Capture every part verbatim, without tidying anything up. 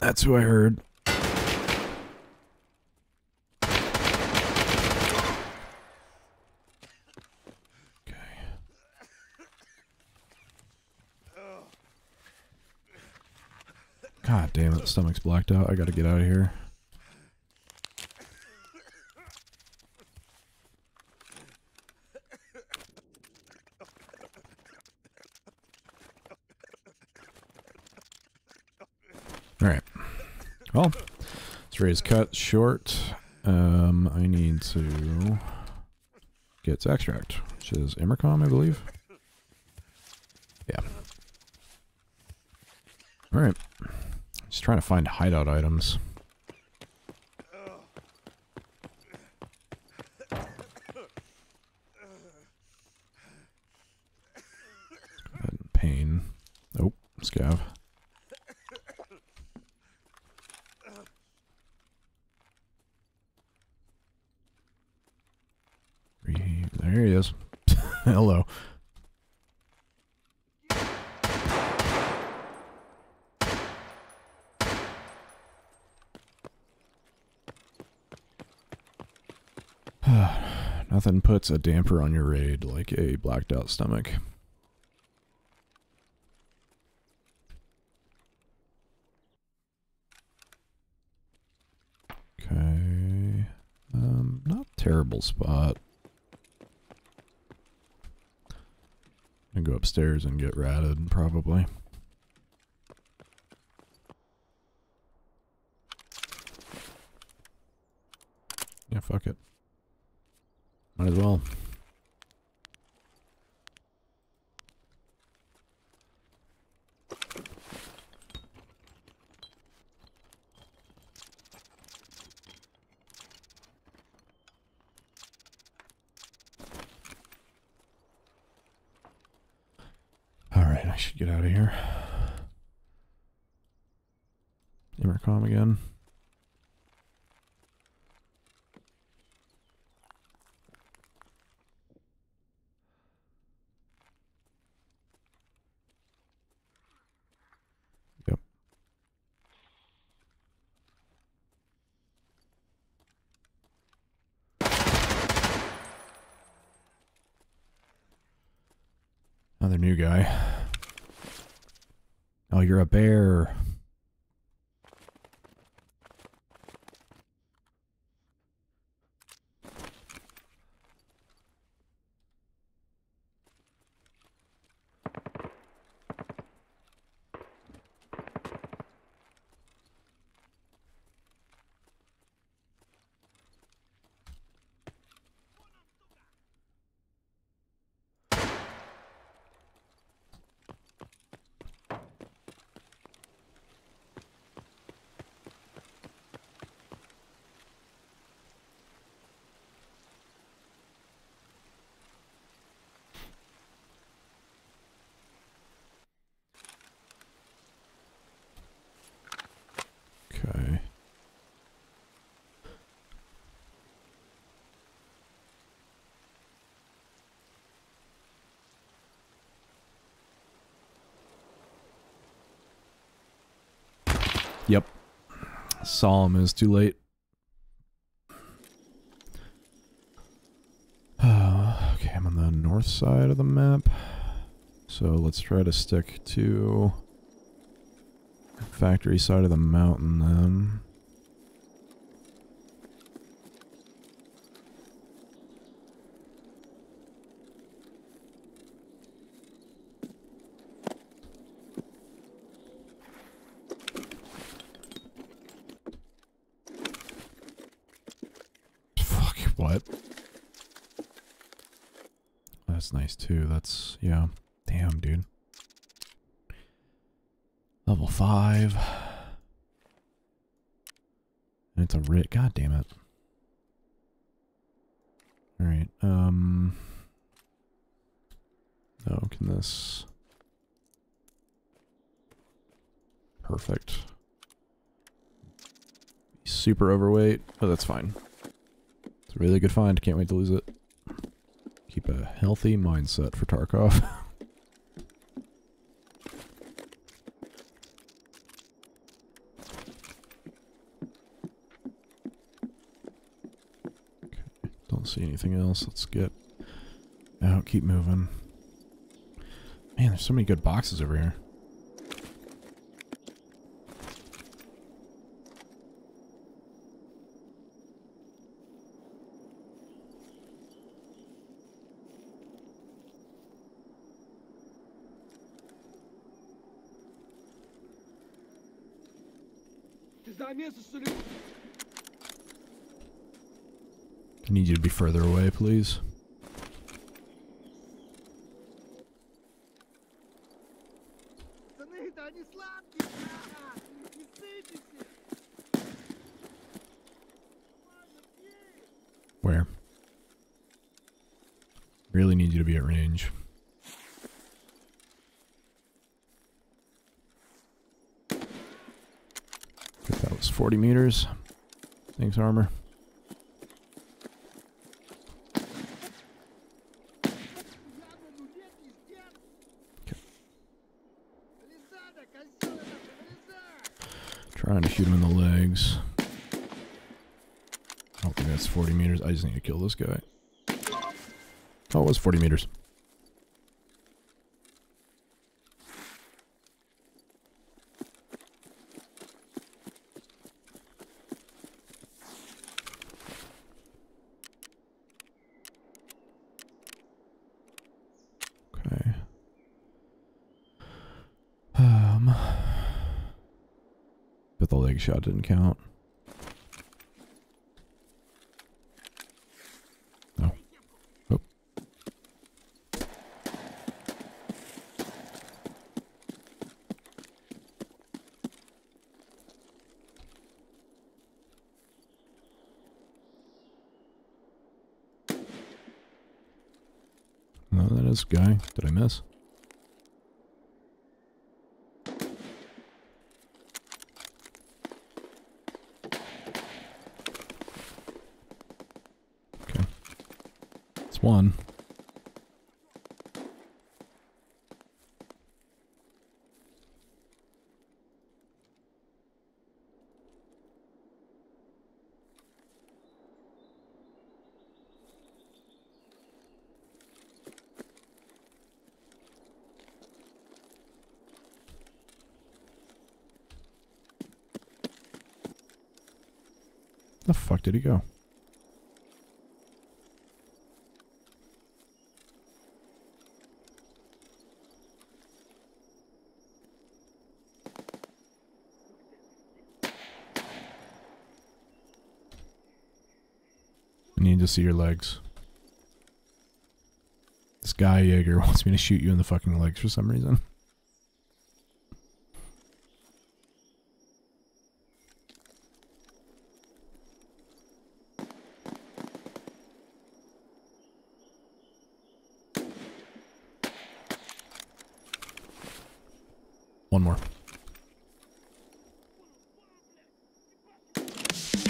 That's who I heard. God damn it, stomach's blacked out. I gotta get out of here. Alright. Well, this raid is cut short. Um, I need to get to extract, which is Immercom, I believe. Yeah. Alright. Just trying to find hideout items. Pain. Oh, scav. There he is. Hello. Nothing puts a damper on your raid like a blacked out stomach. Okay. Um, not a terrible spot. I'm gonna go upstairs and get ratted, probably. Yeah, fuck it. Might as well. All right, I should get out of here. Immercom again. Another new guy. Oh, you're a bear. Okay. Yep. Saw him, is too late. Uh, okay, I'm on the north side of the map. So let's try to stick to factory side of the mountain then. Fuck, what? That's nice too, that's, yeah. Damn, dude. Level five. And it's a writ. God damn it. Alright. Um. Oh, can this. Perfect. Super overweight. Oh, that's fine. It's a really good find. Can't wait to lose it. Keep a healthy mindset for Tarkov. see anything else. Let's get out, keep moving. Man, there's so many good boxes over here. I need you to be further away, please. Where? Really need you to be at range. That was forty meters. Thanks, armor. Trying to shoot him in the legs. I don't think that's forty meters. I just need to kill this guy. Oh, it was forty meters. Okay. Um... But the leg shot didn't count. No. Oh. No, that is a guy. Did I miss? One. The fuck did he go? To see your legs. This guy Jaeger wants me to shoot you in the fucking legs for some reason. One more.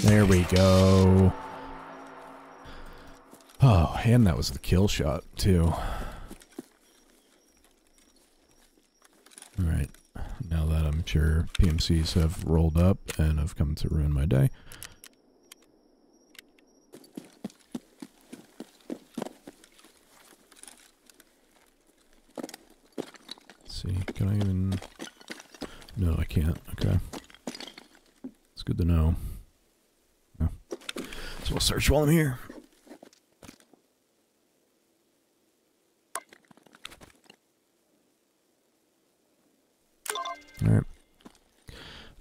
There we go. Oh, and that was the kill shot, too. Alright, now that I'm sure P M Cs have rolled up and have come to ruin my day. Let's see, can I even... No, I can't. Okay. It's good to know. No. So we'll search while I'm here. Alright.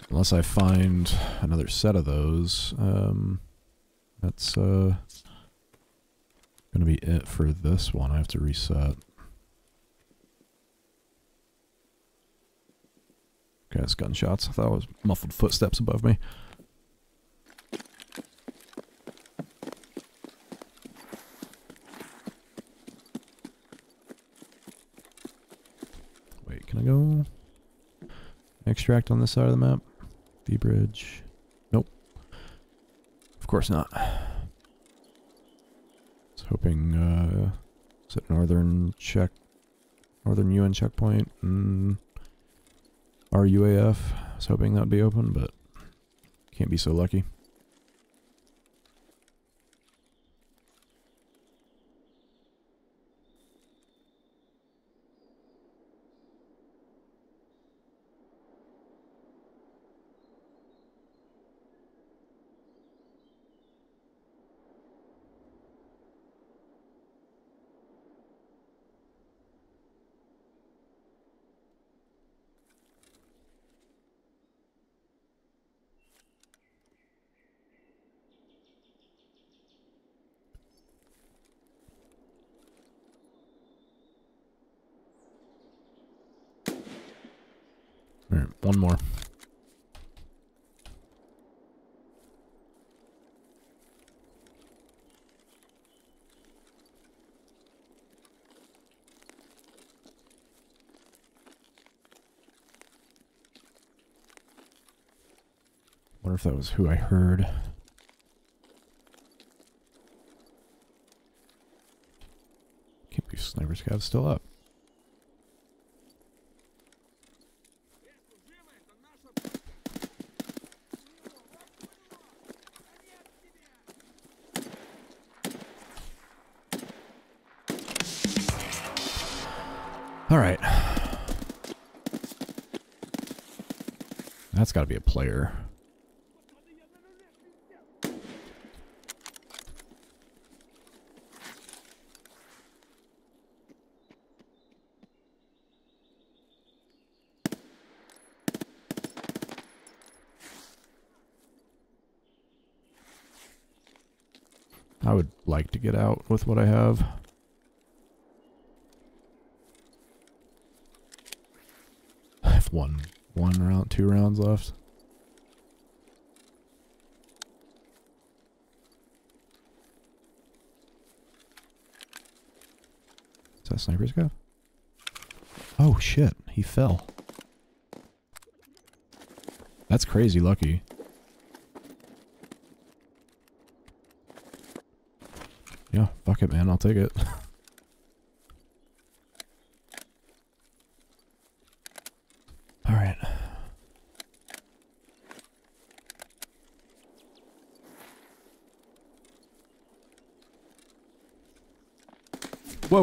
Unless I find another set of those, um, that's uh, gonna be it for this one. I have to reset. Okay, that's gunshots. I thought it was muffled footsteps above me. Wait, can I go? Extract on this side of the map. V bridge. Nope. Of course not. I was hoping, uh, is it northern check, northern U N checkpoint and R U A F? I was hoping that would be open, but can't be so lucky. All right, one more. Wonder if that was who I heard. Can't believe Sniper Scout's still up. All right. That's got to be a player. I would like to get out with what I have. I have one, one round, two rounds left. Is that Sniper's guy? Oh shit, he fell. That's crazy lucky. Yeah, fuck it, man. I'll take it. All right. Whoa,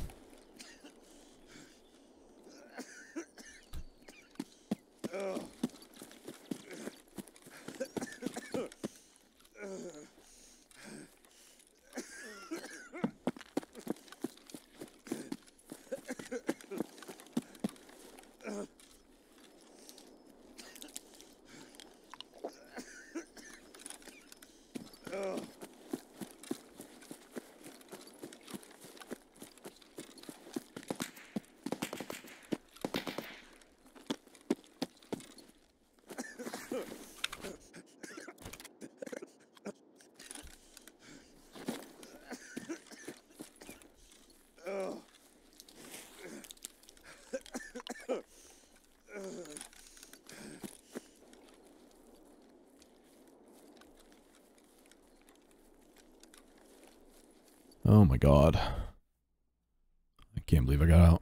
Oh my god. I can't believe I got out.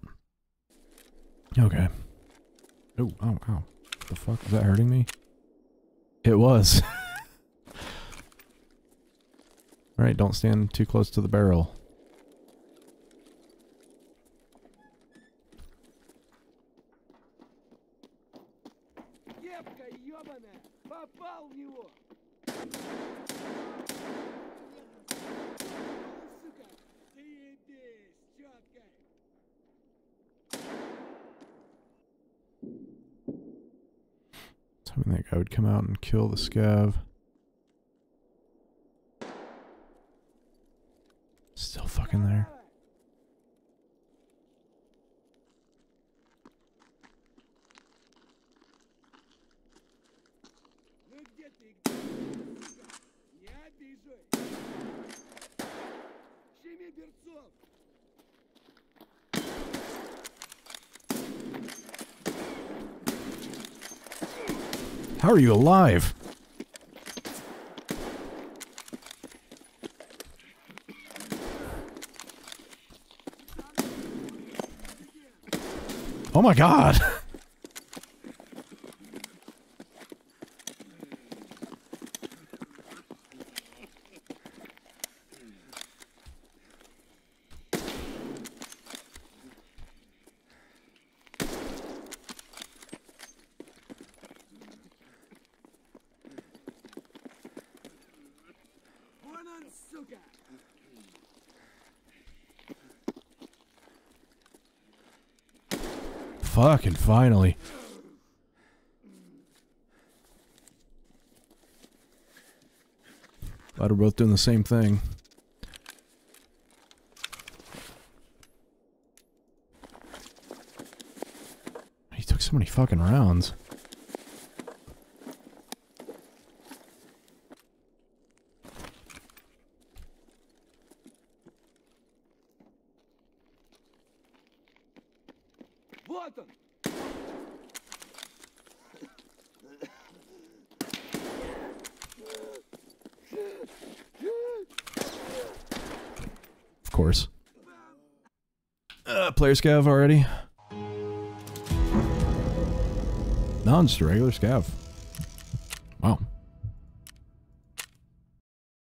Okay. Oh, ow, ow. The fuck? Is that hurting me? It was. Alright, don't stand too close to the barrel. I think I would come out and kill the scav. Still fucking there. How are you alive? Oh my god! Fucking finally. Glad we're both doing the same thing. He took so many fucking rounds. Of course. Uh, player scav already. No, just a regular scav.